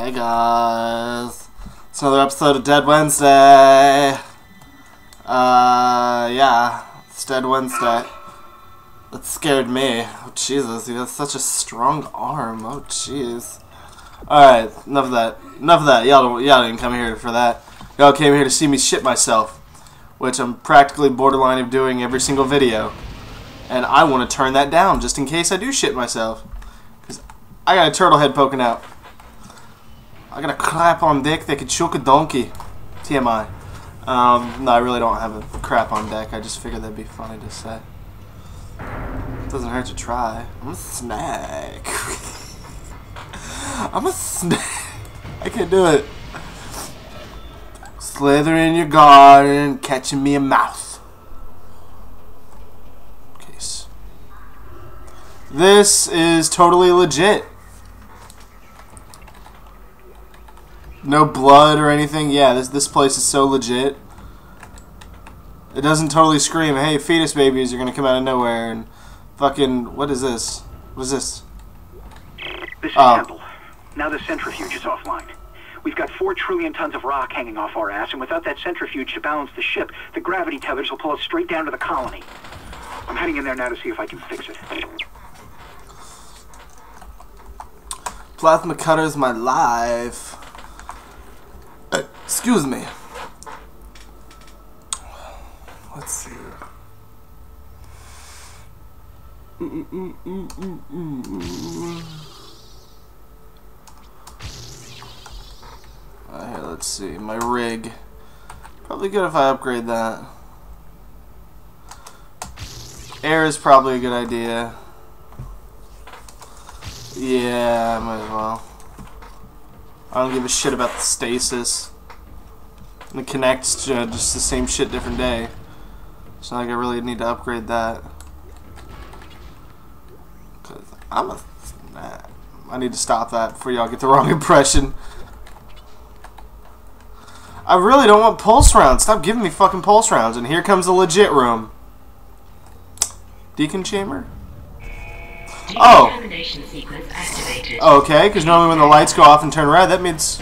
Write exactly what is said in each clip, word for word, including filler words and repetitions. Hey guys, it's another episode of Dead Wednesday. Uh, yeah, it's Dead Wednesday. That scared me. Oh Jesus, you have such a strong arm. Oh jeez. Alright, enough of that. Enough of that. Y'all didn't come here for that. Y'all came here to see me shit myself, which I'm practically borderline of doing every single video. And I want to turn that down just in case I do shit myself. Because I got a turtle head poking out. I got a crap on deck that could choke a donkey. T M I. Um, no, I really don't have a crap on deck. I just figured that'd be funny to say. It doesn't hurt to try. I'm a snack. I'm a snack. I can't do it. Slither in your garden, catching me a mouse. Case. This is totally legit. No blood or anything. Yeah, this this place is so legit. It doesn't totally scream, hey, fetus babies are gonna come out of nowhere and fucking what is this? What is this? This is uh, Temple. Now the centrifuge is offline. We've got four trillion tons of rock hanging off our ass, and without that centrifuge to balance the ship, the gravity tethers will pull us straight down to the colony. I'm heading in there now to see if I can fix it. Plasma Cutter's my life. Excuse me. Let's see. Mm -mm -mm -mm -mm -mm. Alright, let's see. My rig. Probably good if I upgrade that. Air is probably a good idea. Yeah, might as well. I don't give a shit about the stasis. And it connects uh, just the same shit different day. So like I really need to upgrade that. Cause I'm a snack. I need to stop that before y'all get the wrong impression. I really don't want pulse rounds. Stop giving me fucking pulse rounds. And here comes the legit room. Deacon chamber? Oh. Okay, because normally when the lights go off and turn red, that means...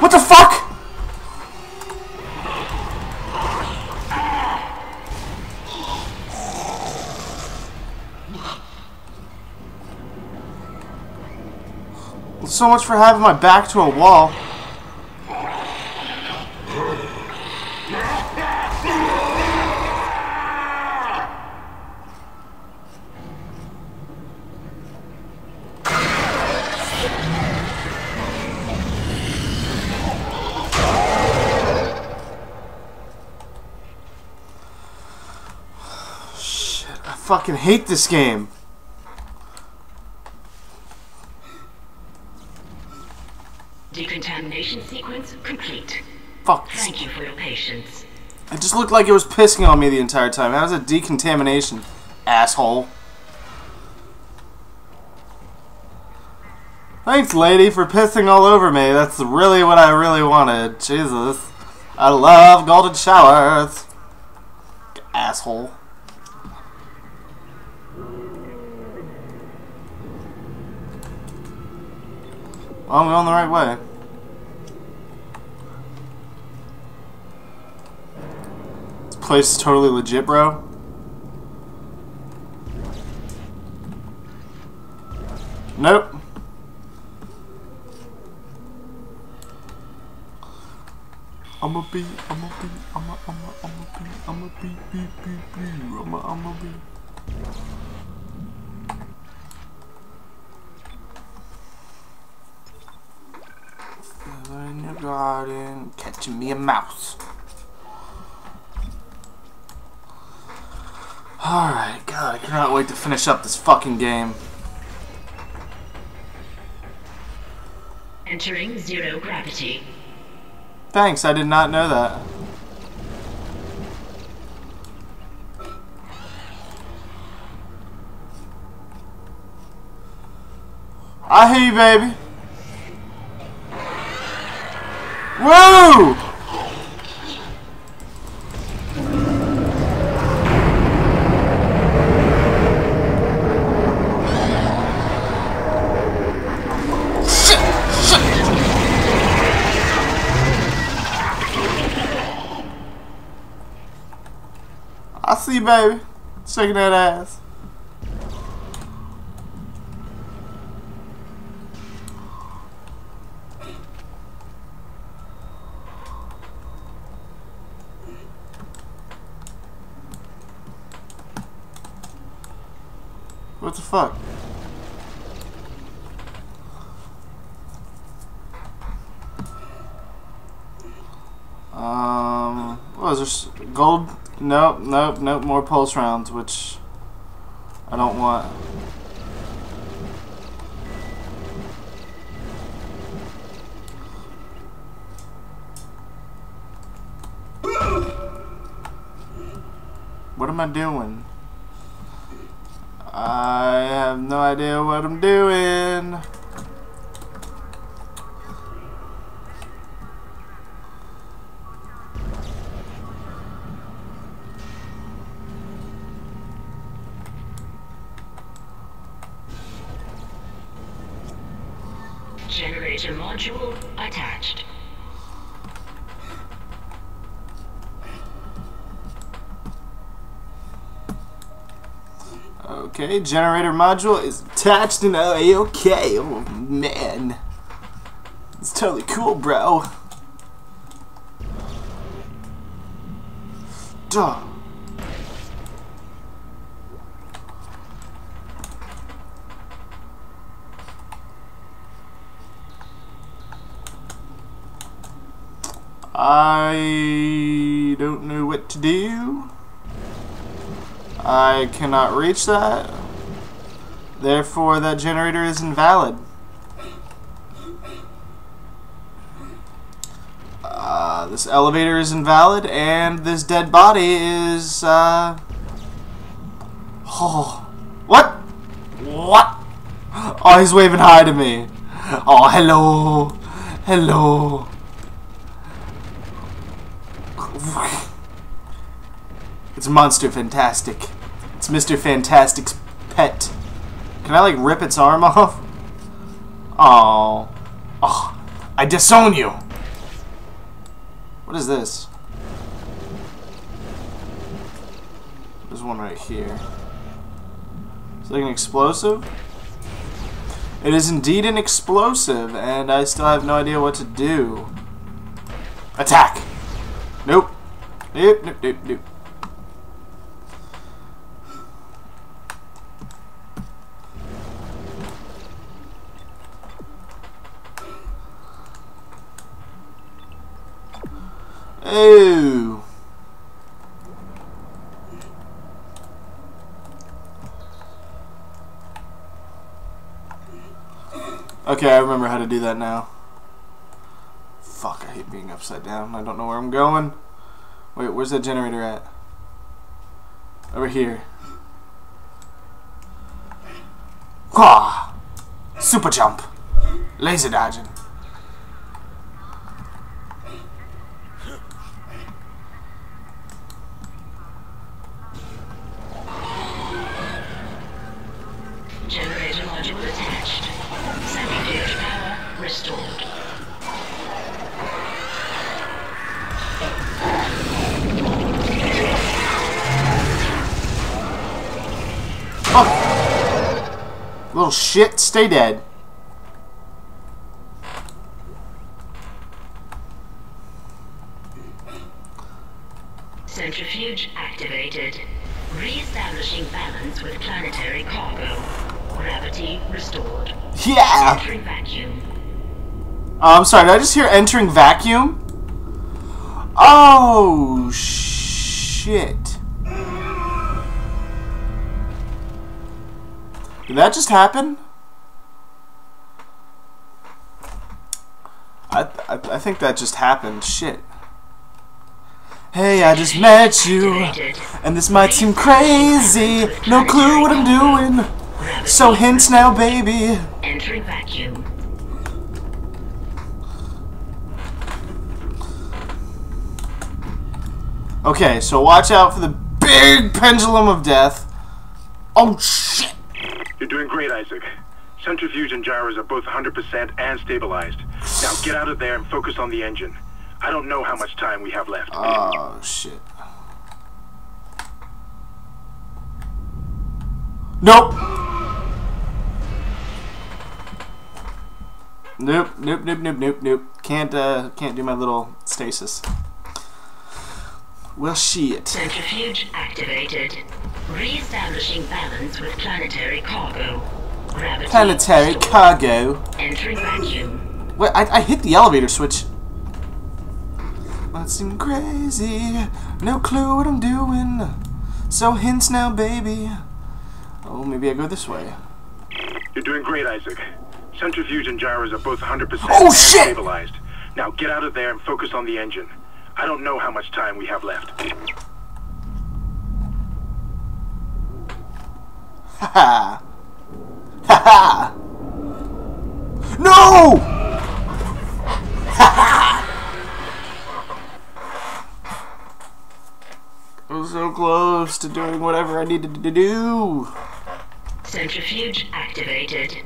What the fuck? So much for having my back to a wall. I fucking hate this game. Decontamination sequence complete. Fuck. Thank you for your patience. It just looked like it was pissing on me the entire time. How's it decontamination, asshole? Thanks, lady, for pissing all over me. That's really what I really wanted. Jesus. I love golden showers. Asshole. Well, I'm going the right way. This place is totally legit, bro. Nope. I'm a bee, I'm a bee, I'm a, I'm a, I'm a bee, I'm a bee, bee, bee, bee, I'm a, I'm a bee. In your garden, catching me a mouse. Alright, God, I cannot wait to finish up this fucking game. entering zero gravity. Thanks, I did not know that. I hear you, baby. Woo! Shit! Shit! I see you, baby. Shaking that ass. What the fuck? Um, what is there? Gold? Nope, nope, nope. More pulse rounds, which I don't want. What am I doing? I have no idea what I'm doing. Generator module attached. Okay, generator module is attached and okay. Oh man, it's totally cool, bro. Duh. I don't know what to do. I cannot reach that. Therefore, that generator is invalid. Uh, this elevator is invalid, and this dead body is, uh... oh. What? What? Oh, he's waving hi to me. Oh, hello. Hello. It's Monster Fantastic. It's Mister Fantastic's pet. Can I, like, rip its arm off? Oh. Oh. I disown you! What is this? There's one right here. Is it like an explosive? It is indeed an explosive, and I still have no idea what to do. Attack! Nope. Nope, nope, nope, nope. Ooh. Okay, I remember how to do that now. Fuck, I hate being upside down. I don't know where I'm going. Wait, where's that generator at? Over here. Quah! Super jump. Laser dodging. Little shit, stay dead. Centrifuge activated. Re-establishing balance with planetary cargo. Gravity restored. Yeah! Entering vacuum. Oh, I'm sorry, did I just hear entering vacuum? Oh, shit. Did that just happen? I think that just happened. Shit. Hey, I just met you, and this might seem crazy. No clue what I'm doing. So hints now, baby. Entering vacuum. Okay, so watch out for the big pendulum of death. Oh shit! You're doing great, Isaac. Centrifuge and gyros are both one hundred percent and stabilized. Now get out of there and focus on the engine. I don't know how much time we have left. Oh, shit. Nope. Nope, nope, nope, nope, nope, nope. Can't, uh, can't do my little stasis. Well, shit. Centrifuge activated. Re-establishing balance with planetary cargo. Gravity planetary stored. Cargo. Entering vacuum. Wait, I, I hit the elevator switch. Might seem crazy. No clue what I'm doing. So hints now, baby. Oh, maybe I go this way. You're doing great, Isaac. Centrifuge and gyros are both one hundred percent oh, shit. Stabilized. Now get out of there and focus on the engine. I don't know how much time we have left. Haha. Haha. No! Haha. I was so close to doing whatever I needed to do. Centrifuge activated.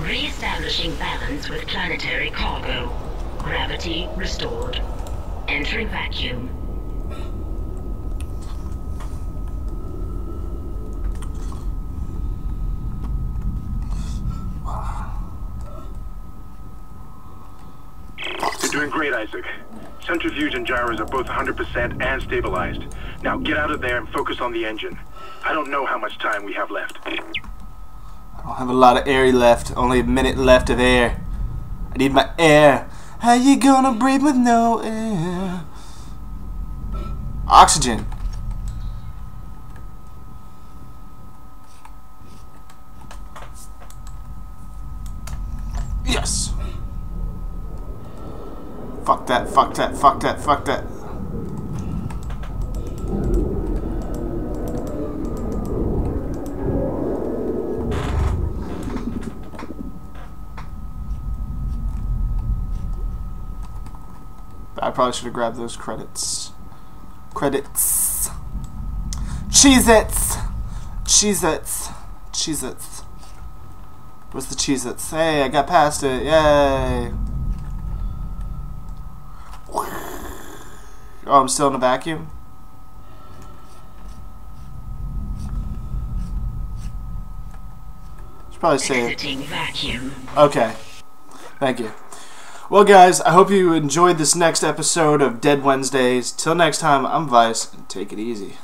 Re-establishing balance with planetary cargo. Gravity restored. Entering vacuum. You're doing great, Isaac. Centrifuge and gyros are both one hundred percent and stabilized. Now get out of there and focus on the engine. I don't know how much time we have left. I don't have a lot of air left. Only a minute left of air. I need my air. How you gonna breathe with no air? Oxygen. Yes. Fuck that, fuck that, fuck that, fuck that. I probably should have grabbed those credits. Credits. Cheez-Its! Cheez-Its. Cheez-Its. What's the Cheez-Its? Hey, I got past it. Yay! Oh, I'm still in a vacuum? Should probably say vacuum. Okay. Thank you. Well, guys, I hope you enjoyed this next episode of Dead Wednesdays. Till next time, I'm Vice, and take it easy.